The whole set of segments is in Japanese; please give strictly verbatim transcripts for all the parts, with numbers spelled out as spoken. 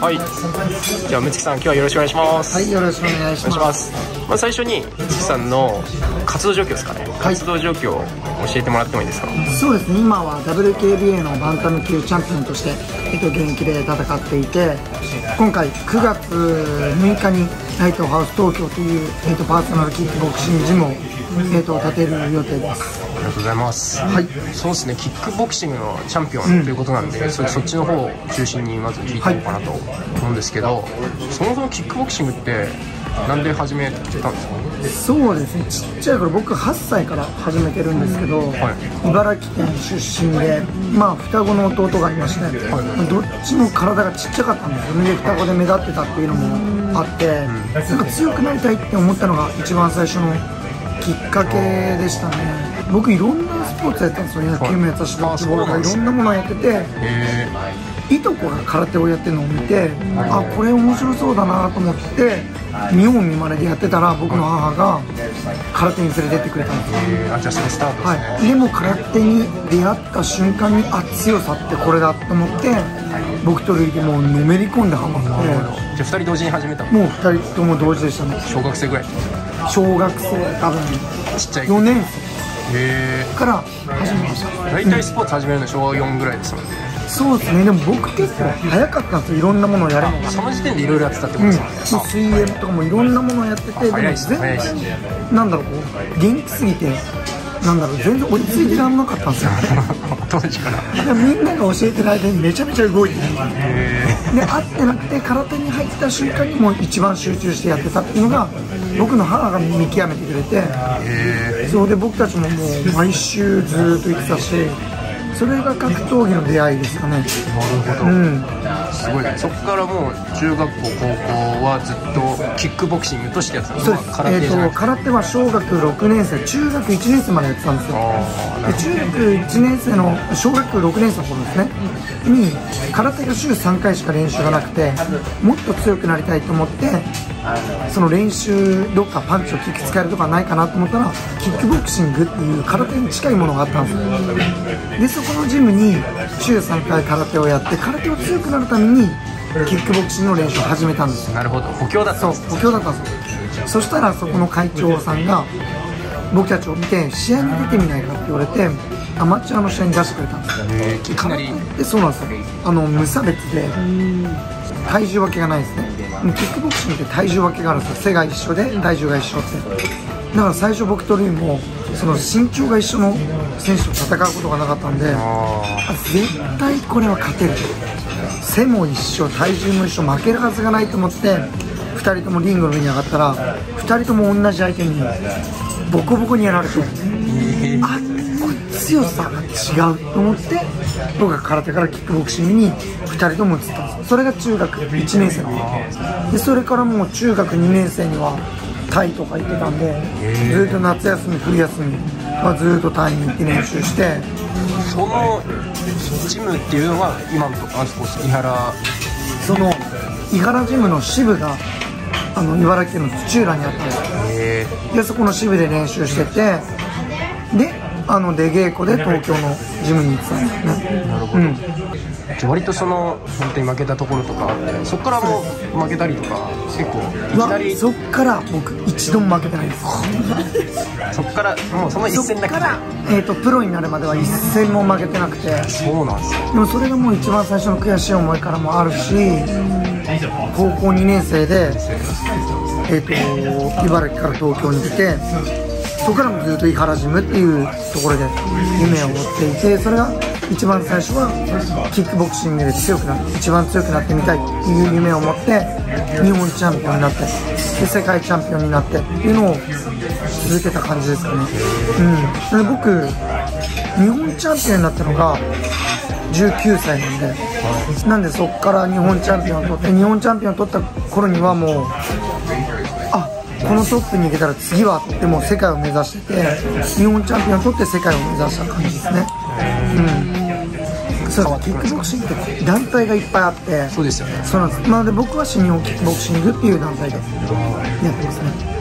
はい。じゃあムチキさん、今日はよろしくお願いします。はい、よろしくお願いします。まあ最初にムチキさんの活動状況ですかね。はい、活動状況を教えてもらってもいいですか。そうですね。今は ダブリューケービーエー のバンタム級チャンピオンとしてえっと現役で戦っていて、今回くがつむいかにライトハウス東京というえっとパーソナルキックボクシングジムをえっと建てる予定です。ありがとうございます。はい。そうですね。キックボクシングのチャンピオンということなんで、うん、そ, そっちの方を中心にまず聞いていこうかなと思うんですけど、はい、そもそもキックボクシングってなんで始めたんですか。そうですね。ちっちゃい頃、僕はっさいから始めてるんですけど、はい、茨城県出身で、まあ双子の弟がいまして、はい、どっちも体がちっちゃかったんですよね。双子で目立ってたっていうのもあって、うん、なんか強くなりたいって思ったのが一番最初のきっかけでしたね。僕いろんなスポーツやったんですよ。野球もやったし、バスケもやったし、いろんなものやってて、いとこが空手をやってるのを見て、あ、これ面白そうだなと思って見よう見まねでやってたら、僕の母が空手に連れてってくれたんですよ。はい。でも空手に出会った瞬間に、あ、強さってこれだと思って、僕とルイでもうのめり込んでハマって。じゃあ二人同時に始めたの。もう二人とも同時でしたね。小学生ぐらい。小学生多分ちっちゃいよねんせい。から始めました。大体スポーツ始めるのしょうよんぐらいですもんね。そうですね。でも僕結構早かったんですよ。いろんなものをやるのが。その時点でいろいろやってたってことですよね。水泳とかもいろんなものをやってて、でも全然なんだろう、元気すぎてなんだろう、全然落ち着いてらんなかったんですよ。当時から。みんなが教えてる間にめちゃめちゃ動いてる。で、合ってなくて空手に入った瞬間にもう一番集中してやってたっていうのが。僕の母が見極めてくれて、そうで僕たちももう毎週ずーっと行ってたし、それが格闘技の出会いですかね。なるほど、うん、すごいね。そこからもう中学校高校はずっとキックボクシングとしてやってたんですか。そうです。えっと空手はしょうがくろくねんせい、ちゅうがくいちねんせいまでやってたんですよ。でちゅうがくいちねんせいのしょうがくろくねんせいの頃ですねに、空手がしゅうさんかいしか練習がなくて、もっと強くなりたいと思って、その練習どっかパンチをキック使えるとかないかなと思ったら、キックボクシングっていう空手に近いものがあったんですよ。でそこのジムにしゅうさんかい空手をやって、空手を強くなるためにキックボクシングの練習を始めたんです。なるほど、補強だったんです。そう、補強だったんです。そしたらそこの会長さんが僕たちを見て、試合に出てみないかって言われて、アマチュアの試合に出してくれたんです。空手ってそうなんですよ、あの無差別で体重分けがないですね。キックボクシングって体重分けがあるんですよ。背が一緒で体重が一緒って。だから最初僕とルイもその身長が一緒の選手と戦うことがなかったんで、絶対これは勝てる、背も一緒体重も一緒、負けるはずがないと思って、ふたりともリングの上に上がったら、ふたりとも同じ相手にボコボコにやられて、あ、これ強さが違うと思って、僕が空手からキックボクシングにふたりとも移ったんです。それがちゅうがくいちねんせいので、それからもうちゅうがくにねんせいにはタイとか行ってたんで、ずっと夏休み冬休みはずっとタイに行って練習して。そのジムっていうのは今のところ、井原その井原ジムの支部があの茨城県の土浦にあったんです。でそこの支部で練習してて、であの出稽古で東京のジムに行ってたんですね。なるほど、うん、じゃ割とその本当に負けたところとか、そこからも負けたりとか、結構いきなりそっから僕一度も負けてないです。そっからもうその一戦だけで、えーとプロになるまでは一戦も負けてなくて。そうなんですよ。でもそれがもう一番最初の悔しい思いからもあるし、こうこうにねんせいで、えーと茨城から東京に来て、そこからもずっと井原ジムっていうところで夢を持っていて、それが一番最初はキックボクシングで強くなって、一番強くなってみたいっていう夢を持って、日本チャンピオンになって、で世界チャンピオンになってっていうのを続けた感じですかね。うんで僕日本チャンピオンになったのがじゅうきゅうさいなんで、なんでそこから日本チャンピオンを取って、日本チャンピオンを取った頃にはもう、このトップに行けたら次はでも世界を目指してて、日本チャンピオンを取って世界を目指した感じですね。うん、そうキックボクシングって団体がいっぱいあって、そうですよね。そうなんです。なので僕は新日本キックボクシングっていう団体でやってますね。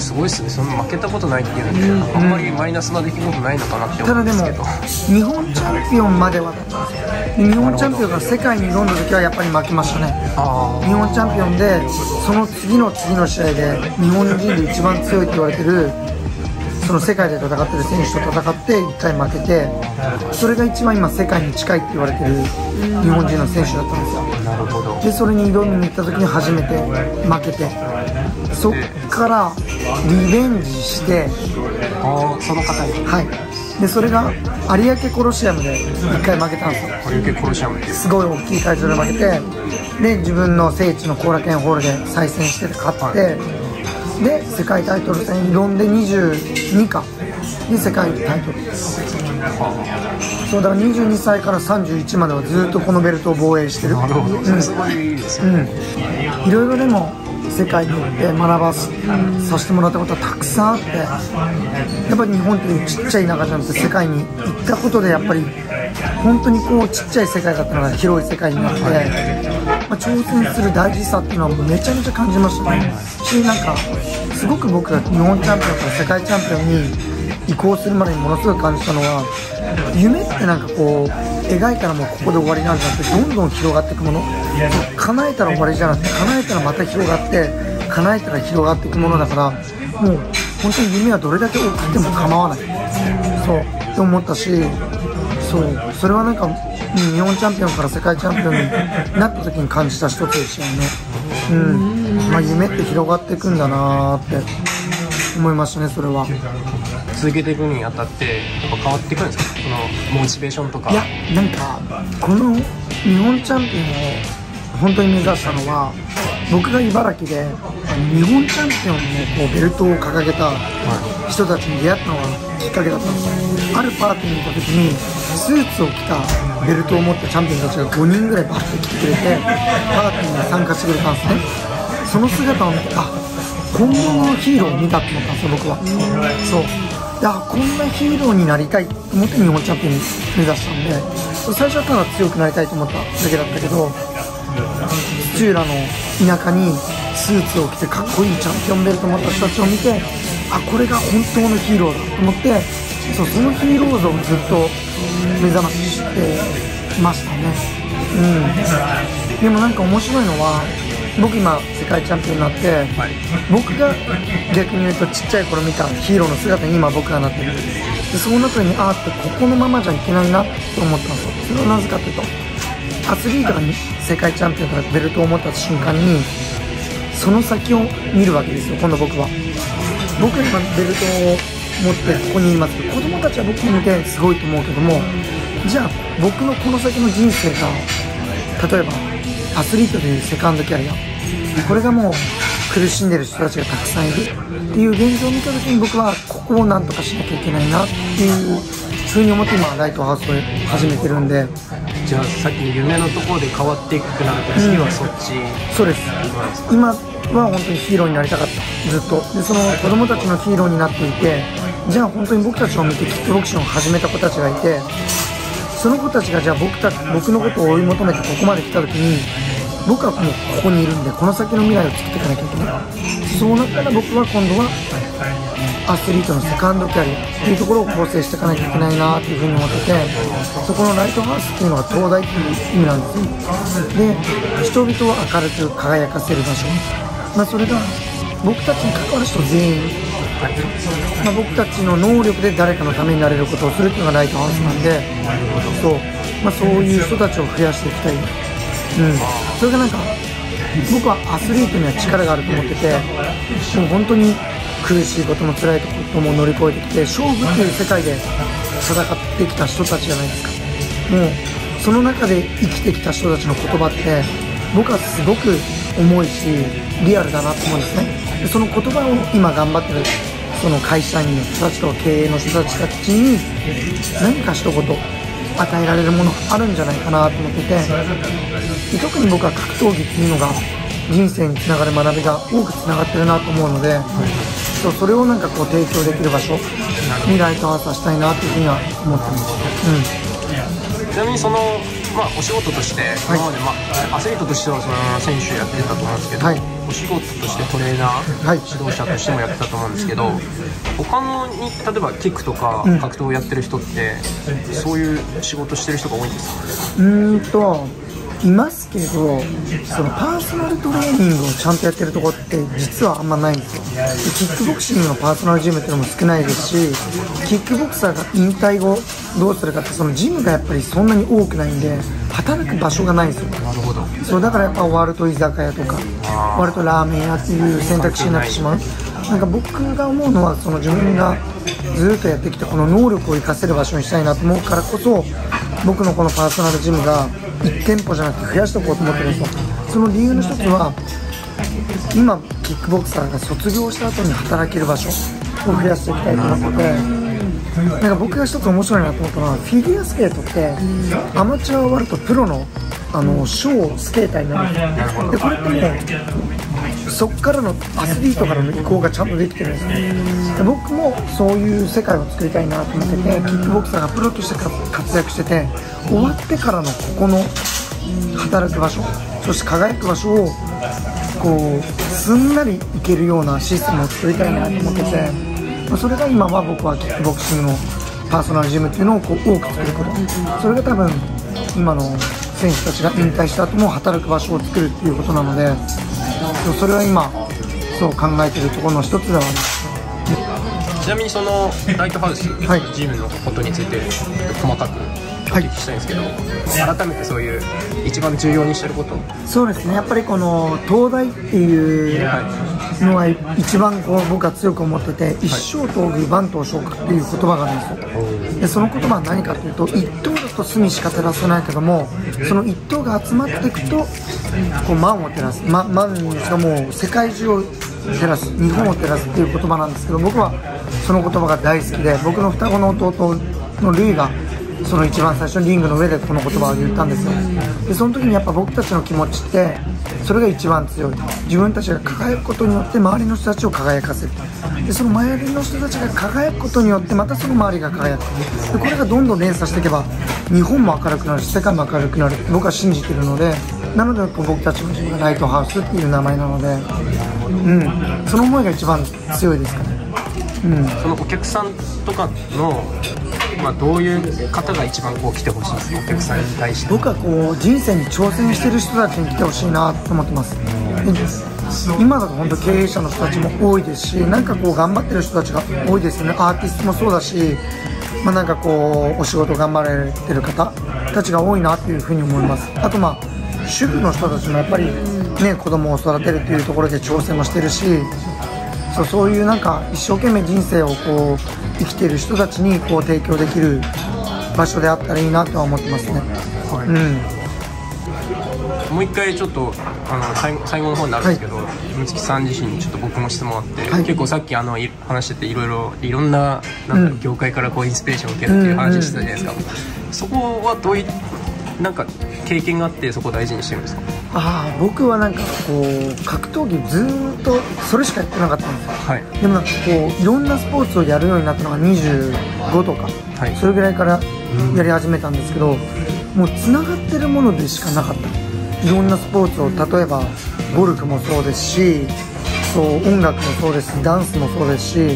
すごいですね、そんな負けたことないっていうので、うん、あんまりマイナスな出来事ないのかなって思うんですけど、ただでも日本チャンピオンまでは日本チャンピオンが世界に挑んだ時はやっぱり負けましたね。日本チャンピオンでその次の次の試合で日本人で一番強いって言われてるその世界で戦ってる選手と戦っていっかい負けて、それが一番今世界に近いって言われてる日本人の選手だったんですよ。なるほど。でそれに挑みに行った時に初めて負けて、そっからリベンジして、ああその方に、はい、でそれが有明コロシアムでいっかい負けたんですよ。有明コロシアムってすごい大きい会場で負けて、で自分の聖地の後楽園ホールで再戦して勝って、はいで世界タイトル戦挑んでにじゅうにかで世界タイトルです。そうだからにじゅうにさいからさんじゅういちまではずっとこのベルトを防衛してる。なるほど、すごいいいですね。いろいろでも世界に行って学ばさせてもらったことはたくさんあって、やっぱり日本というちっちゃい中じゃなくて世界に行ったことでやっぱり本当にこうちっちゃい世界だったのが広い世界になって、まあ、挑戦する大事さっていうのはめちゃめちゃ感じましたね。しなんかすごく僕が日本チャンピオンから世界チャンピオンに移行するまでにものすごく感じたのは、夢ってなんかこう描いたらもうここで終わりなんじゃなくてどんどん広がっていくもの、叶えたら終わりじゃなくて叶えたらまた広がって叶えたら広がっていくものだから、もう本当に夢はどれだけ大きくても構わないそうって思ったし、そうそれはなんか日本チャンピオンから世界チャンピオンになった時に感じた一つですよね。うん、まあ、夢って広がっていくんだなーって思いましたね。それは続けていくにあたってやっぱ変わっていくんですか、そのモチベーションとか。いやなんかこの日本チャンピオンを本当に目指したのは、僕が茨城で日本チャンピオンのベルトを掲げた人たちに出会ったのがきっかけだったんですよ。あるパーティーに行った時にスーツを着たベルトを持ったチャンピオンたちがごにんぐらいバッと来てくれてパーティーに参加してくれたんですね。その姿を見て、あ本物のヒーローを見たって思ったんですよ僕は。そうで、あこんなヒーローになりたいと思って日本チャンピオンに目指したんで、最初はただ強くなりたいと思っただけだったけど、土浦の田舎にスーツを着てかっこいいチャンピオンベルトを持った人たちを見て、あこれが本当のヒーローだと思って、そうそのヒーロー像をずっと目覚まししてましたね。うん、でもなんか面白いのは、僕今世界チャンピオンになって、はい、僕が逆に言うとちっちゃい頃見たヒーローの姿に今僕がなってる。でその中にああってここのままじゃいけないなって思ったんですよ。それはなぜかというと、アスリートが世界チャンピオンからベルトを持った瞬間にその先を見るわけですよ。今度僕は僕が今ベルトを持ってここにいますけど、子供たちは僕を見てすごいと思うけども、じゃあ僕のこの先の人生が、例えばアスリートでいうセカンドキャリア、これがもう苦しんでる人たちがたくさんいるっていう現状を見た時に、僕はここをなんとかしなきゃいけないなっていうふうに思って今ライトハウスを始めてるんで。じゃあさっきの夢のところで変わっていくなると、次はそっち、うん、そうです。今は本当にヒーローになりたかったずっと。でその子供たちのヒーローになっていて、じゃあ本当に僕たちを見てキックボクシングを始めた子たちがいて、その子たちがじゃあ 僕, た僕のことを追い求めてここまで来た時に、僕はもうここにいるんでこの先の未来を作っていかなきゃいけない。そうなったら僕は今度はアスリートのセカンドキャリアっていうところを構成していかなきゃいけないなっていうふうに思ってて、そこのライトハウスっていうのが灯台っていう意味なんですよ。で人々を明るく輝かせる場所、まあ、それが僕たちに関わる人全員、まあ、僕たちの能力で誰かのためになれることをするっていうのがライトハウスなんで、そう、まあ、そういう人たちを増やしていきたい。うん、それがなんか僕はアスリートには力があると思ってて、もう本当に苦しいことも辛いことも乗り越えてきて勝負っていう世界で戦ってきた人たちじゃないですか。もうその中で生きてきた人たちの言葉って僕はすごく重いしリアルだなと思うんですね。その言葉を今頑張ってるその会社員の人たちと経営の人たちたちに何か一言与えられるものがあるんじゃないかなと思ってて、で特に僕は格闘技っていうのが人生につながる学びが多くつながってるなと思うので、うん、それをなんかこう提供できる場所にライトハウスしたいなというふうには思ってます。うん、ちなみにその、まあ、お仕事として今まで、はい、まあ、アスリートとしてはその選手やってたと思うんですけど、はい、お仕事としてトレーナー、はい、指導者としてもやってたと思うんですけど、他のに例えばキックとか格闘をやってる人って、うん、そういう仕事してる人が多いんですか？うんといますけど、そのパーソナルトレーニングをちゃんとやってるところって実はあんまないんですよ。キックボクシングのパーソナルジムっていうのも少ないですし、キックボクサーが引退後どうするかって、そのジムがやっぱりそんなに多くないんで働く場所がないんですよ。なるほど。そうだからやっぱ割ると居酒屋とか割るとラーメン屋っていう選択肢になってしまう。なんか僕が思うのは、その自分がずっとやってきたこの能力を生かせる場所にしたいなと思うからこそ、僕のこのパーソナルジムがいち店舗じゃなくて増やしておこうと思ってるんですよ。その理由の一つは、今キックボクサーが卒業した後に働ける場所を増やしていきたいと思ってて、なんか僕が一つ面白いなと思ったのは、フィギュアスケートってアマチュア終わるとプロのあのショースケーターになる。でこれってね、そこからのアスリートからの移行がちゃんとできてるんですね。で僕もそういう世界を作りたいなと思ってて、キックボクサーがプロとして活躍してて、終わってからのここの働く場所、そして輝く場所をこうすんなりいけるようなシステムを作りたいなと思ってて、それが今は僕はキックボクシングのパーソナルジムっていうのをこう多く作ること、それが多分今の選手たちが引退した後も働く場所を作るっていうことなので、それは今そう考えてるところの一つではあります。ちなみにそのライトハウス、はい、ジムのことについて細かくお聞きしたいんですけど、はい、改めてそういう一番重要にしてること。そうですね、やっぱりこの東大っていうのは一番こう僕は強く思ってて、一生東宮万東昇格っていう言葉があるんですよ。でその言葉は何かというと、一等だと隅しか照らせないけども、その一等が集まっていくとこう万を照らす、ま、万がもう世界中を照らす、日本を照らすっていう言葉なんですけど、僕はその言葉が大好きで、僕の双子の弟のルイがその一番最初にリングの上でこの言葉を言ったんですよ。でその時にやっぱ僕たちの気持ちって、それが一番強い。自分たちが輝くことによって周りの人たちを輝かせる。でその周りの人たちが輝くことによって、またその周りが輝く。でこれがどんどん連鎖していけば、日本も明るくなるし世界も明るくなるって僕は信じているので、なので僕たちの自分がライトハウスっていう名前なので、うん、その思いが一番強いですかね。うん、そのお客さんとかの、まあ、どういう方が一番こう来てほしいですか？お客さんに対して僕はこう人生に挑戦してる人たちに来てほしいなと思ってます。今だと本当経営者の人たちも多いですし、なんかこう頑張ってる人たちが多いですよね。アーティストもそうだし、まあ、なんかこうお仕事頑張られてる方たちが多いなというふうに思います。あとまあ主婦の人たちもやっぱり、ね、子供を育てるというところで挑戦もしてるし、そう、そういうなんか一生懸命人生をこう生きてる人たちにこう提供できる場所であったらいいなとは思ってますね。はい、うん、もう一回ちょっとあの 最, 最後の方になるんですけど、睦月、はい、さん自身にちょっと僕も質問あって、はい、結構さっきあの話してていろいろいろん な, なんか業界からこうインスピレーションを受けるっていう話してたじゃないですか。そこはどういなんか経験があってそこを大事にしてるんですか？ああ、僕はなんかこう格闘技ずーっとそれしかやってなかったんですよ。はい、でもなんかこういろんなスポーツをやるようになったのがにじゅうごとか、はい、それぐらいからやり始めたんですけど、うん、もうつながってるものでしかなかった。いろんなスポーツを、例えばゴルフもそうですし、そう音楽もそうですし、ダンスもそうですし、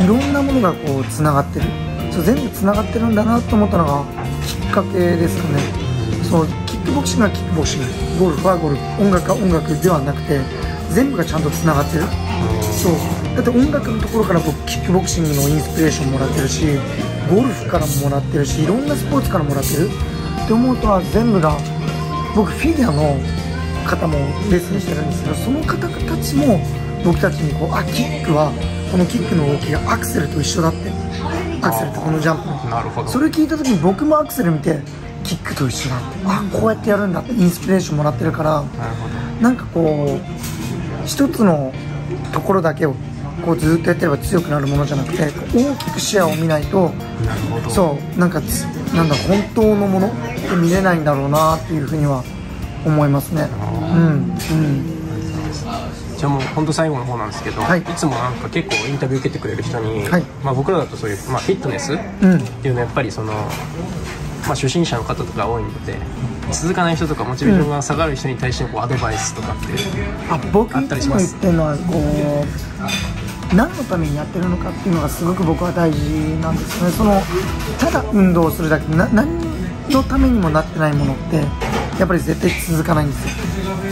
いろんなものがこうつながってる、そう全部つながってるんだなと思ったのがきっかけですよね。キックボクシングはキックボクシング、ゴルフはゴルフ、音楽は音楽ではなくて、全部がちゃんとつながってる。そうだって音楽のところから僕キックボクシングのインスピレーションもらってるし、ゴルフからももらってるし、いろんなスポーツからもらってるって思うとは、全部が僕フィギュアの方もレッスンしてるんですけど、その方たちも僕たちにこう、あ、キックはこのキックの動きがアクセルと一緒だって、アクセルってこのジャンプの、なるほど、それ聞いた時に僕もアクセル見て、キックと一緒だって、あ、こうやってやるんだってインスピレーションもらってるから、なんかこう一つのところだけをこうずっとやってれば強くなるものじゃなくて、大きく視野を見ないと、そうなんかなんだ本当のものって見れないんだろうなっていうふうには思いますね。うん、うん、じゃあもう本当最後の方なんですけど、はい、いつもなんか結構インタビュー受けてくれる人に、はい、まあ僕らだとそういう、まあ、フィットネスっていうのはやっぱりその、うん、まあ、初心者の方とか多いので、続かない人とかモチベーションが下がる人に対してこうアドバイスとかってあったりします。僕いつも言ってるのはこう何のためにやってるのかっていうのがすごく僕は大事なんですよね。そのただ運動するだけでな何のためにもなってないものってやっぱり絶対続かないんですよ。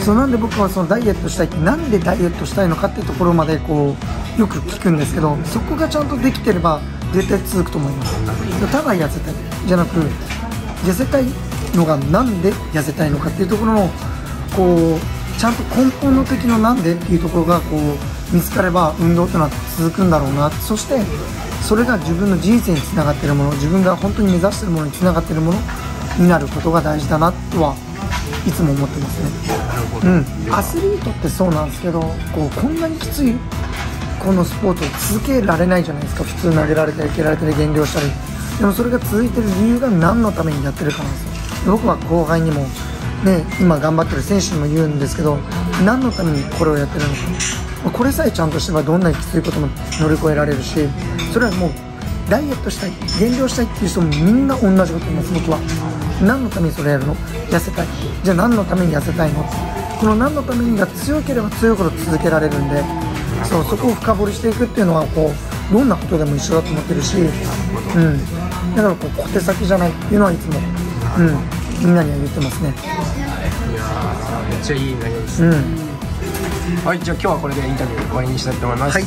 そうなんで僕はそのダイエットしたいってなんでダイエットしたいのかっていうところまでこうよく聞くんですけど、そこがちゃんとできてれば絶対続くと思います。ただ痩せたいじゃなく痩せたいのがなんで痩せたいのかっていうところのこうちゃんと根本の敵のなんでっていうところがこう見つかれば運動というのは続くんだろうな、そしてそれが自分の人生につながっているもの、自分が本当に目指しているものにつながっているものになることが大事だなとはいつも思ってますね。うん、アスリートってそうなんですけど、こうこんなにきついこのスポーツを続けられないじゃないですか。普通投げられたり蹴られたり減量したり、でもそれが続いている理由が何のためにやってるかなんですよ。僕は後輩にもね、今頑張ってる選手にも言うんですけど、何のためにこれをやってるのか、これさえちゃんとしてばどんなにきついことも乗り越えられるし、それはもうダイエットしたい減量したいっていう人もみんな同じこと言います。僕は何のためにそれやるの、痩せたい、じゃあ何のために痩せたいの、この何のためにが強ければ強いほど続けられるんで、 そう、そこを深掘りしていくっていうのはこうどんなことでも一緒だと思ってるし、うん、だからこう小手先じゃないっていうのはいつも、うん、みんなには言ってますね。いやー、めっちゃいい内容ですね。うん、はい、じゃあ今日はこれでインタビュー終わりにしたいと思います。はい、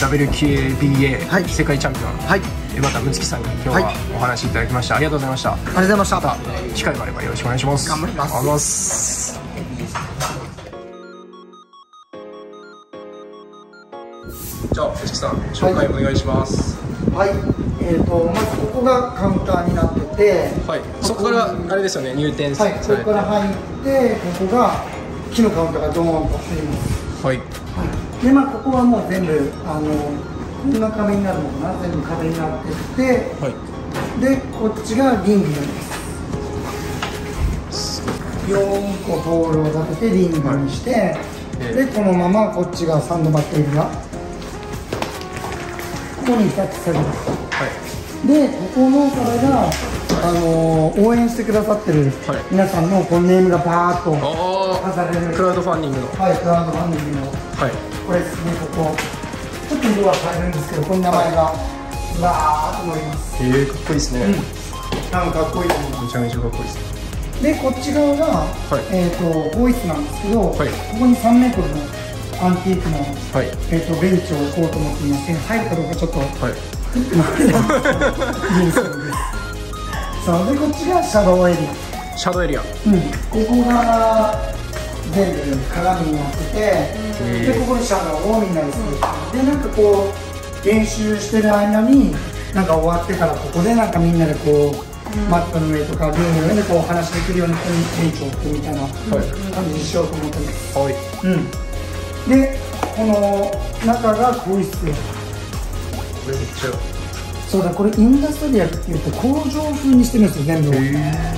ダブリューケービーエー、はい、世界チャンピオン、はい、江端睦月さんに今日はお話いただきました。ありがとうございました。ありがとうございました。また機会があればよろしくお願いします。頑張ります。じゃあ睦月さん、紹介お願いします。はい、はい、えっ、ー、とまずここがカウンターになってて、はい、そこからあれですよね、入店されて、はい、そこから入ってここが木のカウンターがドーンと入ります。はい、でまあ、ここはもう全部あのこんな壁になるのかな、全部壁になってて、はい、でこっちがリングになります。よんこボールを立ててリングにして、はい、でこのままこっちがサンドバッグエリア、ここにタッチされます、はい、でここのからがあのー、応援してくださってる皆さんのこのネームがバーッと飾れる、はい、クラウドファンディングの、はい、クラウドファンディングの、はい、これですね、ここちょっと色は変えるんですけど、この名前がわーっと載ります。へえ、かっこいいですね。うん、なんかかっこいいと思う。めちゃめちゃかっこいいですね。でこっち側が、はい、えーと、ボイスなんですけど、はい、ここにさんメートルのアンティークの、はい、えーと、ベンチを置こうと思っています。入るかどうかちょっと、はい、いいですよね。そうでこっちがシャドウエリア、シャドウエリア、うん、ここが全部鏡になってて、でここにシャドウをみんなにする、でなんかこう練習してる間になんか終わってからここでなんかみんなでこう、うん、マットの上とかルームの上でこうお話できるようにこういう成長ってみたいな感じにしようと思ってます。はい、うん、でこの中が更衣室、これめっちゃそうだ、これインダストリアルっていうと工場風にしてるんですよ全部。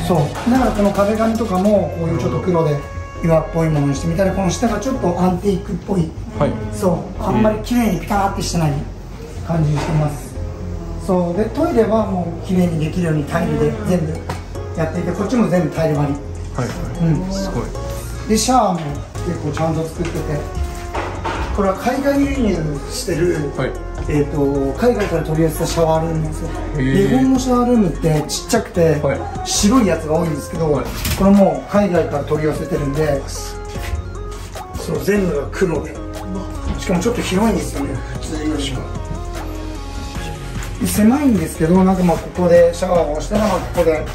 そうだからこの壁紙とかもこういうちょっと黒で岩っぽいものにしてみたり、この下がちょっとアンティークっぽい、はい、そうあんまり綺麗にピターってしてない感じにしてます。そうでトイレはもう綺麗にできるようにタイルで全部やっていて、こっちも全部タイル割り、はいはい、うん、すごい。でシャワーも結構ちゃんと作ってて、これは海外輸入してる、はい、えーと海外から取り寄せたシャワールームなんですよ。日本のシャワールームってちっちゃくて、はい、白いやつが多いんですけど、はい、これも海外から取り寄せてるんで、そう全部が黒で、しかもちょっと広いんですよね、普通よりも。狭いんですけど、なんかまあここでシャワーをしたらここで化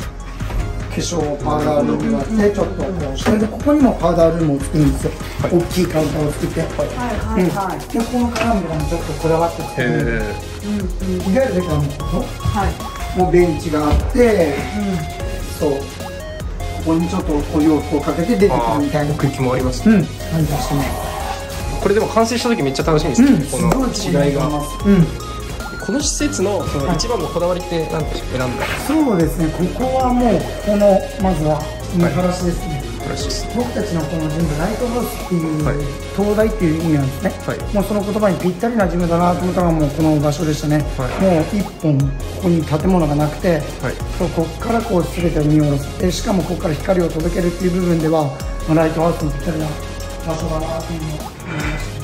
粧パウダールームがあって、ちょっとこうして、でここにもパウダールームを作るんですよ、はい、大きいカウンターを作って、でこの鏡とかもちょっとこだわってて、意外とでかいもんここもベンチがあって、そうここにちょっとお洋服をかけて出てくるみたいな空気もありますね。これでも完成した時めっちゃ楽しみですね、この違いが。この施設の一番のこだわりって何で選んだ？そうですね、ここはもうこのまずは見晴らしですね。らしいです。僕たちのこのジム、ライトハウスっていう、はい、灯台っていう意味なんですね、はい、もうその言葉にぴったりなジムだなと思ったのがもうこの場所でしたね、はい、もういっぽんここに建物がなくて、はい、そうここからこう全てを見下ろす、でしかもここから光を届けるっていう部分ではライトハウスにぴったりな場所だなというのを思いました。